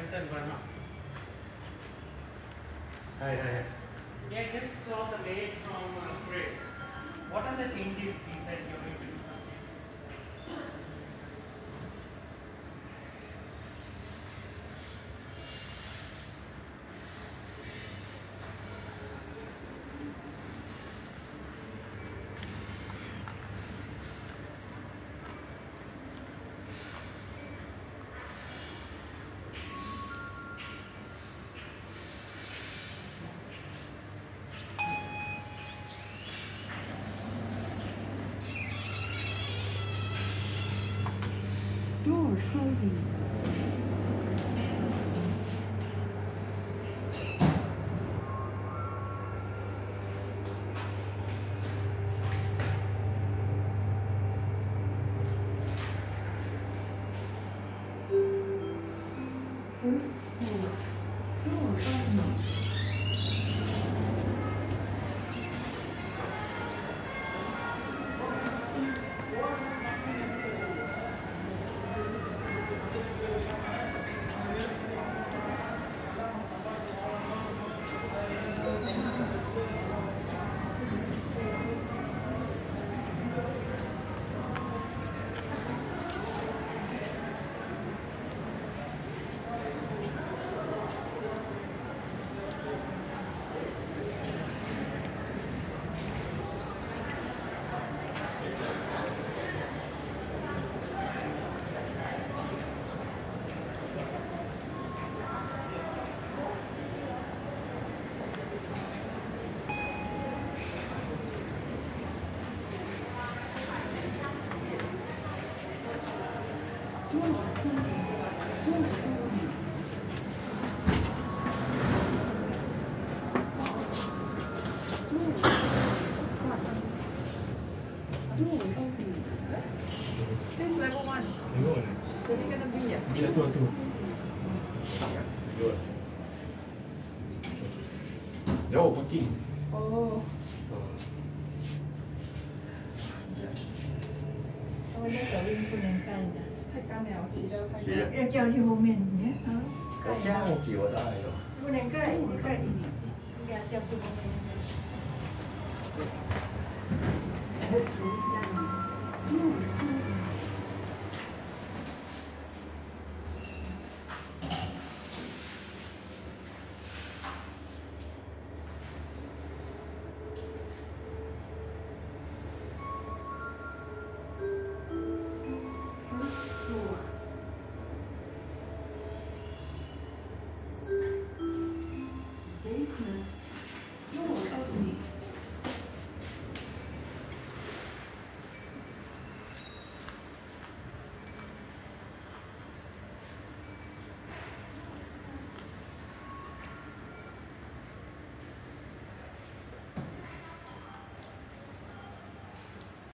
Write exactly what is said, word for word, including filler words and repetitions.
Vincent Verma. Hi, hi. Yeah, just saw the mail from uh, Chris. What are the changes he said you are going to do closing. Thank you.